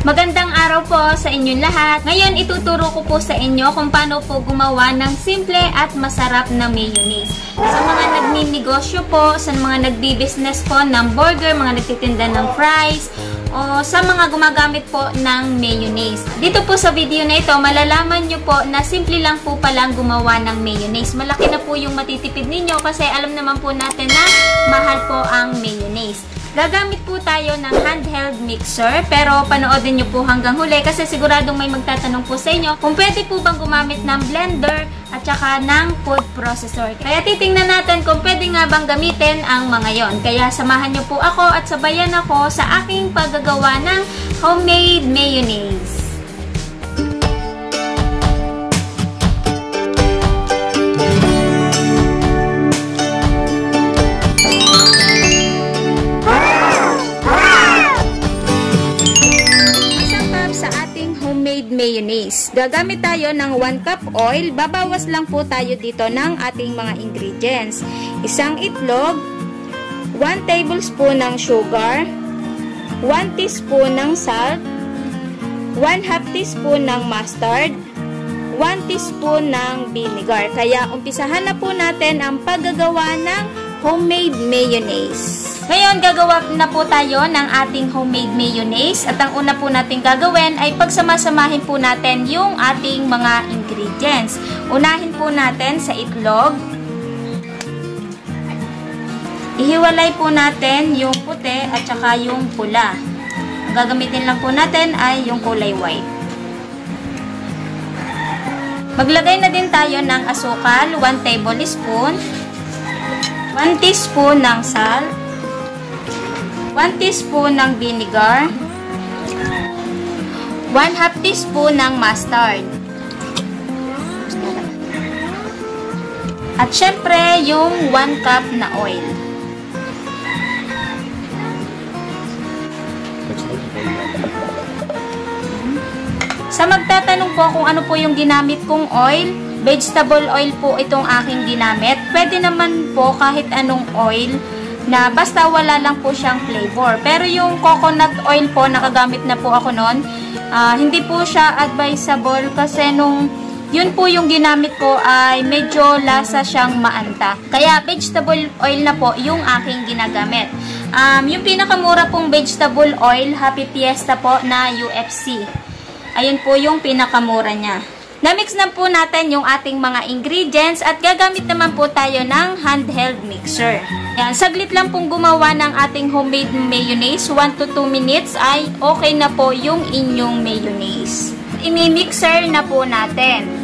Magandang araw po sa inyong lahat. Ngayon, ituturo ko po sa inyo kung paano po gumawa ng simple at masarap na mayonnaise. Sa mga nagninegosyo po, sa mga nagbi-business po ng burger, mga nagtitinda ng fries, o sa mga gumagamit po ng mayonnaise. Dito po sa video na ito, malalaman nyo po na simple lang po palang gumawa ng mayonnaise. Malaki na po yung matitipid ninyo kasi alam naman po natin na mahal po ang mayonnaise. Gagamit po tayo ng handheld mixer, pero panoodin nyo po hanggang huli kasi siguradong may magtatanong po sa inyo kung pwede po bang gumamit ng blender at saka ng food processor. Kaya titingnan natin kung pwede nga bang gamitin ang mga yon. Kaya samahan nyo po ako at sabayan ako sa aking paggagawa ng homemade mayonnaise. Mayonnaise. Gagamit tayo ng 1 cup oil. Babawas lang po tayo dito ng ating mga ingredients. Isang itlog, 1 tablespoon ng sugar, 1 teaspoon ng salt, 1/2 teaspoon ng mustard, 1 teaspoon ng vinegar. Kaya umpisahan na po natin ang paggagawa ng homemade mayonnaise. Ngayon, gagawa na po tayo ng ating homemade mayonnaise at ang una po natin gagawin ay pagsamasamahin po natin yung ating mga ingredients. Unahin po natin sa itlog. Ihiwalay po natin yung puti at saka yung pula. Ang gagamitin lang po natin ay yung kulay white. Maglagay na din tayo ng asukal, 1 tablespoon. 1 teaspoon ng salt, 1 teaspoon ng vinegar, 1/2 teaspoon ng mustard. At syempre, yung 1 cup na oil. Sa magtatanong po kung ano po yung ginamit kong oil, vegetable oil po itong aking ginamit. Pwede naman po kahit anong oil na basta wala lang po siyang flavor. Pero yung coconut oil po, nakagamit na po ako noon. Hindi po siya advisable kasi nung yun po yung ginamit ko ay medyo lasa siyang maanta. Kaya vegetable oil na po yung aking ginagamit. Yung pinakamura pong vegetable oil, Happy Fiesta po na UFC. Ayun po yung pinakamura niya. Na-mix na po natin yung ating mga ingredients at gagamit naman po tayo ng handheld mixer. Yan, saglit lang pong gumawa ng ating homemade mayonnaise. 1 to 2 minutes ay okay na po yung inyong mayonnaise. Ini-mixer na po natin.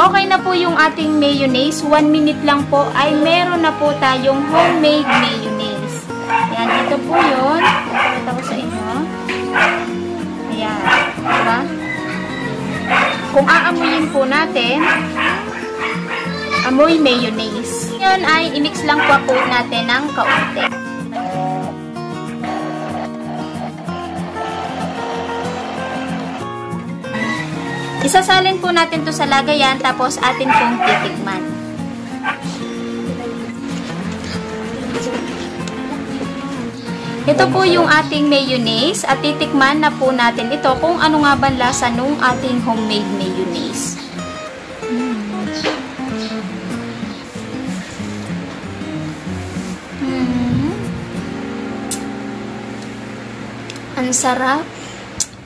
Okay na po yung ating mayonnaise. 1 minute lang po ay meron na po tayong homemade mayonnaise. Ayan, ito po yun. Pakita ko sa inyo. Ayan, diba? Kung aamuyin po natin, amoy mayonnaise. Ngayon ay i-mix lang po natin ng kaunti. Isasalin po natin to sa lagayan tapos atin pong titikman. Ito po yung ating mayonnaise at titikman na po natin ito kung ano nga ba lasa nung ating homemade mayonnaise. Ang sarap.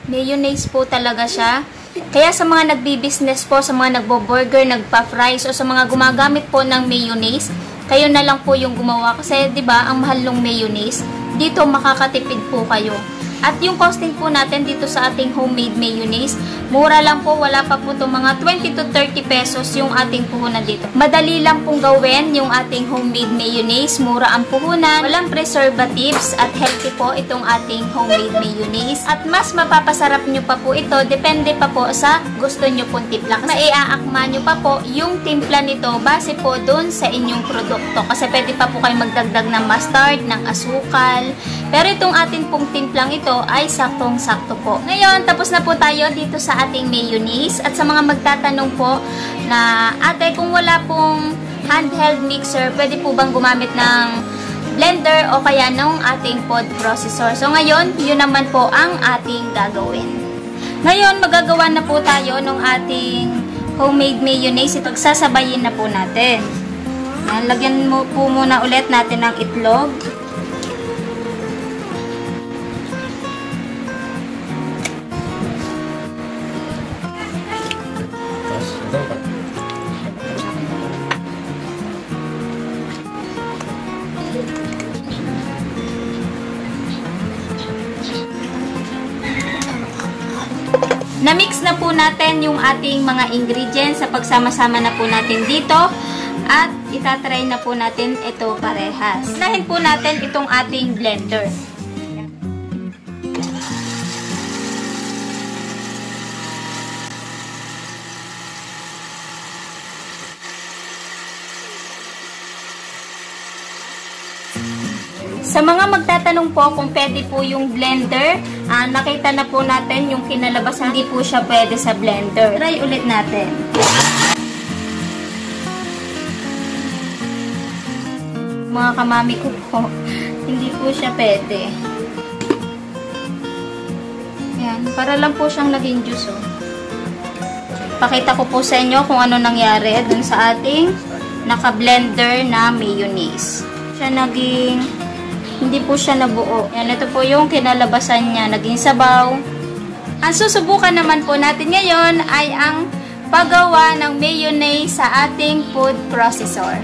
Mayonnaise po talaga siya. Kaya sa mga nagbi-business po, sa mga nagbo-burger, nagpa-fries o sa mga gumagamit po ng mayonnaise, kayo na lang po yung gumawa kasi 'di ba ang mahal ng mayonnaise, dito makakatipid po kayo. At yung costing po natin dito sa ating homemade mayonnaise, mura lang po, wala pa po itong mga 20 to 30 pesos yung ating puhunan dito. Madali lang pong gawin yung ating homemade mayonnaise, mura ang puhunan, walang preservatives at healthy po itong ating homemade mayonnaise. At mas mapapasarap nyo pa po ito, depende pa po sa gusto nyo pong timpla. Maiaakma nyo pa po yung timpla nito base po dun sa inyong produkto. Kasi pwede pa po kayo magdagdag ng mustard, ng asukal. Pero itong atin pong timplang ito ay saktong-sakto po. Ngayon, tapos na po tayo dito sa ating mayonnaise. At sa mga magtatanong po na, ate, kung wala pong handheld mixer, pwede po bang gumamit ng blender o kaya ng ating pod processor? So ngayon, yun naman po ang ating gagawin. Ngayon, magagawa na po tayo ng ating homemade mayonnaise. Ito, sasabayin na po natin. Lagyan mo po muna ulit natin ng itlog. Na-mix na po natin yung ating mga ingredients sa pagsama-sama na po natin dito at itatry na po natin ito parehas. Unahin po natin itong ating blender. Sa mga magtatanong po kung pwede po yung blender, nakita na po natin yung kinalabas, hindi po siya pwede sa blender. Try ulit natin. Mga kamami ko po, hindi po siya pwede. Yan, para lang po siyang naging juice. Oh. Pakita ko po sa inyo kung ano nangyari dun sa ating naka-blender na mayonnaise. Siya naging... hindi po siya nabuo. Yan, ito po yung kinalabasan niya. Naging sabaw. Ang susubukan naman po natin ngayon ay ang paggawa ng mayonnaise sa ating food processor.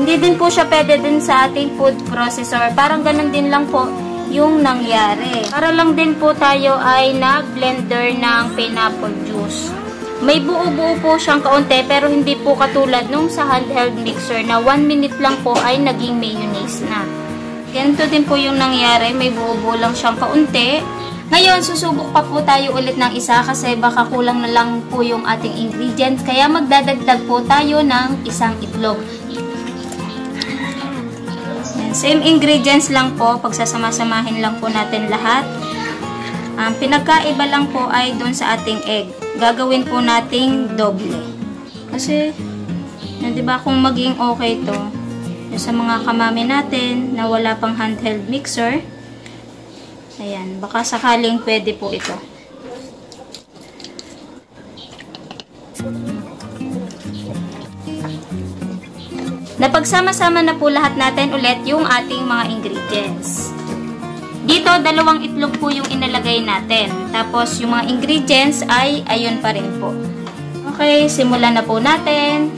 Hindi din po siya pwede din sa ating food processor. Parang ganun din lang po yung nangyari. Para lang din po tayo ay nag-blender ng pineapple juice. May buo-buo po siyang kaunti pero hindi po katulad nung sa handheld mixer na 1 minute lang po ay naging mayonnaise na. Ganito din po yung nangyari. May buo-buo lang siyang kaunti. Ngayon, susubok pa po tayo ulit ng isa kasi baka kulang na lang po yung ating ingredients. Kaya magdadagdag po tayo ng isang itlog. Same ingredients lang po, pagsasama-samahin lang po natin lahat. Pinagkaiba lang po ay doon sa ating egg. Gagawin po nating doble. Kasi, di ba kung maging okay to, sa mga kamami natin na wala pang handheld mixer, ayan, baka sakaling pwede po ito. Napagsama-sama na po lahat natin ulit yung ating mga ingredients. Dito, 2 itlog po yung inalagay natin. Tapos, yung mga ingredients ay ayun pa rin po. Okay, simulan na po natin.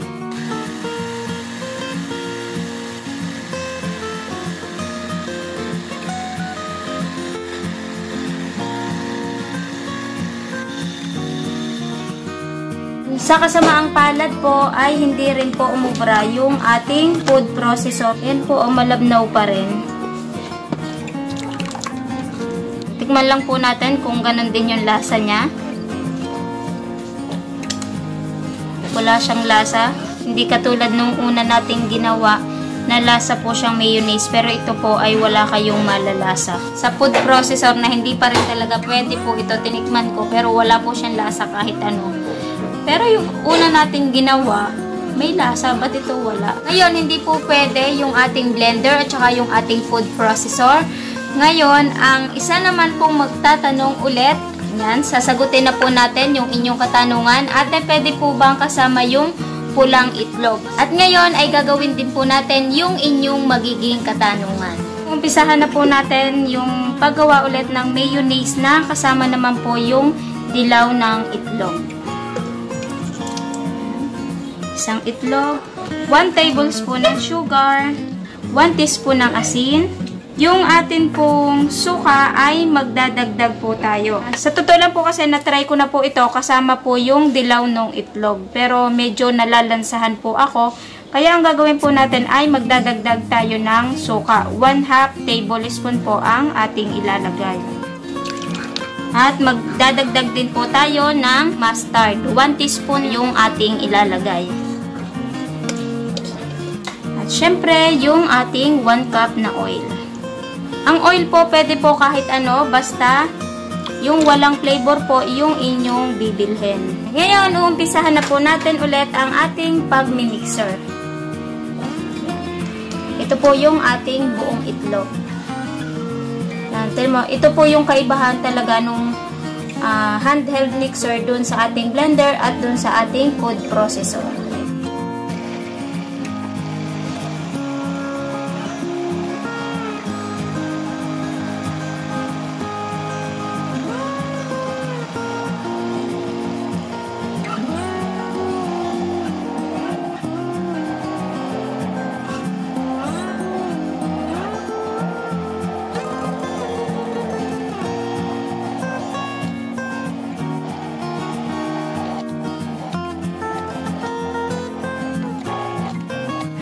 Sa kasamaang palad po ay hindi rin po umubra yung ating food processor. Yan po, malabnaw pa rin. Tikman lang po natin kung ganun din yung lasa niya. Wala siyang lasa. Hindi katulad nung una nating ginawa na lasa po siyang mayonnaise. Pero ito po ay wala kayong malalasa. Sa food processor na hindi pa rin talaga pwede po ito, tinikman ko. Pero wala po siyang lasa kahit ano. Pero yung una natin ginawa, may lasa, ba't ito wala? Ngayon, hindi po pwede yung ating blender at saka yung ating food processor. Ngayon, ang isa naman pong magtatanong ulit, yan, sasagutin na po natin yung inyong katanungan. Ate, pwede po bang kasama yung pulang itlog? At ngayon ay gagawin din po natin yung inyong magiging katanungan. Umpisahan na po natin yung paggawa ulit ng mayonnaise na kasama naman po yung dilaw ng itlog. isang itlog, 1 tablespoon ng sugar, 1 teaspoon ng asin. Yung atin pong suka ay magdadagdag po tayo. Sa totoo lang po kasi na-try ko na po ito kasama po yung dilaw ng itlog. Pero medyo nalalansahan po ako. Kaya ang gagawin po natin ay magdadagdag tayo ng suka. 1/2 tablespoon po ang ating ilalagay. At magdadagdag din po tayo ng mustard. 1 teaspoon yung ating ilalagay. Siyempre, yung ating 1 cup na oil. Ang oil po, pwede po kahit ano, basta yung walang flavor po, yung inyong bibilhin. Ngayon, uumpisahan na po natin ulit ang ating pagmimixer. Ito po yung ating buong itlog. Ito po yung kaibahan talaga nung handheld mixer dun sa ating blender at dun sa ating food processor.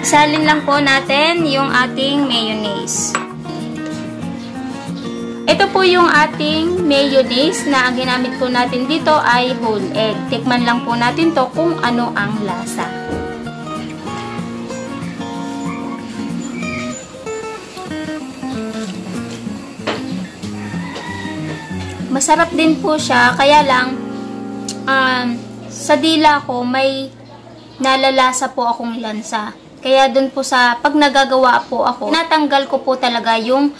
Salin lang po natin yung ating mayonnaise. Ito po yung ating mayonnaise na ang ginamit po natin dito ay whole egg. Tikman lang po natin to kung ano ang lasa. Masarap din po siya, kaya lang sa dila ko may nalalasa po akong lansa. Kaya dun po sa pag nagagawa po ako, natanggal ko po talaga yung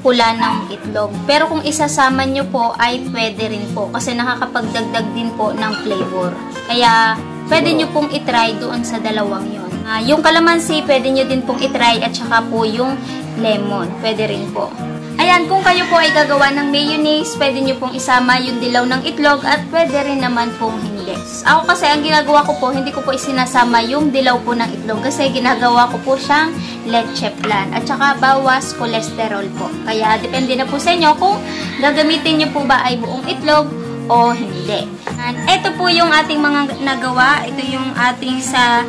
pula ng itlog. Pero kung isasama nyo po ay pwede rin po kasi nakakapagdagdag din po ng flavor. Kaya pwede nyo pong itry doon sa dalawang yun. Yung kalamansi pwede nyo din pong itry at saka po yung lemon. Pwede rin po. Ayan, kung kayo po ay gagawa ng mayonnaise, pwede nyo pong isama yung dilaw ng itlog at pwede rin naman pong hindi. Ako kasi, ang ginagawa ko po, hindi ko po isinasama yung dilaw po ng itlog kasi ginagawa ko po siyang leche plan. At saka, bawas kolesterol po. Kaya, depende na po sa inyo kung gagamitin nyo po ba ay buong itlog o hindi. And, ito po yung ating mga nagawa. Ito yung ating sa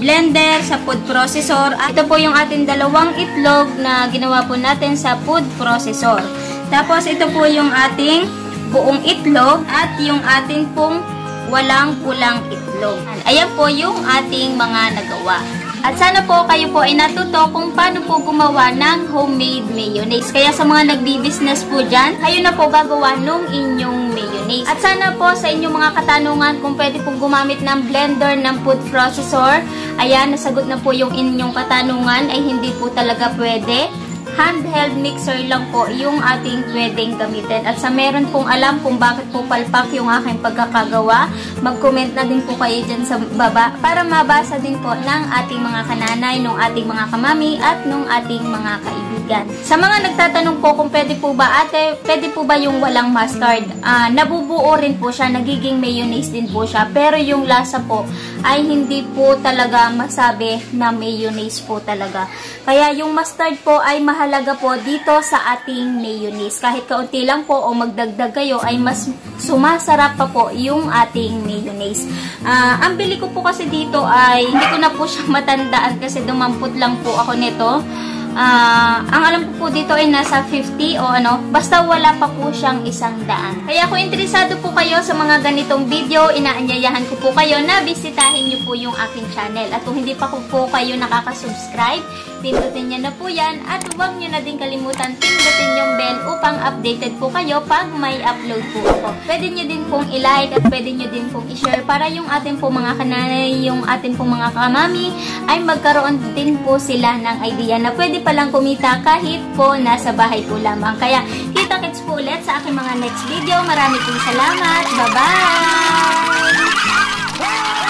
blender, sa food processor. Ito po yung ating dalawang itlog na ginawa po natin sa food processor. Tapos, ito po yung ating buong itlog at yung ating pong walang pulang itlog. Ayan po yung ating mga nagawa. At sana po kayo po ay natuto kung paano po gumawa ng homemade mayonnaise. Kaya sa mga nagbi-business po dyan, kayo na po gagawa nung inyong mayonnaise. At sana po sa inyong mga katanungan kung pwede pong gumamit ng blender, ng food processor, ayan, nasagot na po yung inyong katanungan ay hindi po talaga pwede. Handheld mixer lang po yung ating pwedeng gamitin. At sa meron pong alam kung bakit po palpak yung aking pagkakagawa, mag-comment na din po kayo dyan sa baba para mabasa din po ng ating mga kananay, ng ating mga kamami at ng ating mga kaibigan. Sa mga nagtatanong po kung pwede po ba ate, pwede po ba yung walang mustard? Nabubuo rin po siya, nagiging mayonnaise din po siya, pero yung lasa po ay hindi po talaga masabi na mayonnaise po talaga. Kaya yung mustard po ay mahalaga po dito sa ating mayonnaise. Kahit kaunti lang po o magdagdag kayo ay mas sumasarap pa po yung ating mayonnaise. Ang bili ko po kasi dito ay hindi ko na po siya matandaan kasi dumampot lang po ako nito. Ang alam ko po dito ay nasa 50 o ano, basta wala pa po siyang 100. Kaya kung interesado po kayo sa mga ganitong video, inaanyayahan ko po kayo na bisitahin niyo po yung aking channel. At kung hindi pa po kayo nakakasubscribe, pindutin niyo na po yan. At huwag niyo na din kalimutan pindutin yung bell upang updated po kayo pag may upload po ako. Pwede niyo din pong i-like at pwede niyo din pong i-share para yung atin po mga kananay, yung atin po mga kamami ay magkaroon din po sila ng idea na pwede palang kumita kahit po nasa bahay po lamang. Kaya, kita-kits po ulit sa aking mga next video. Marami pong salamat. Bye-bye!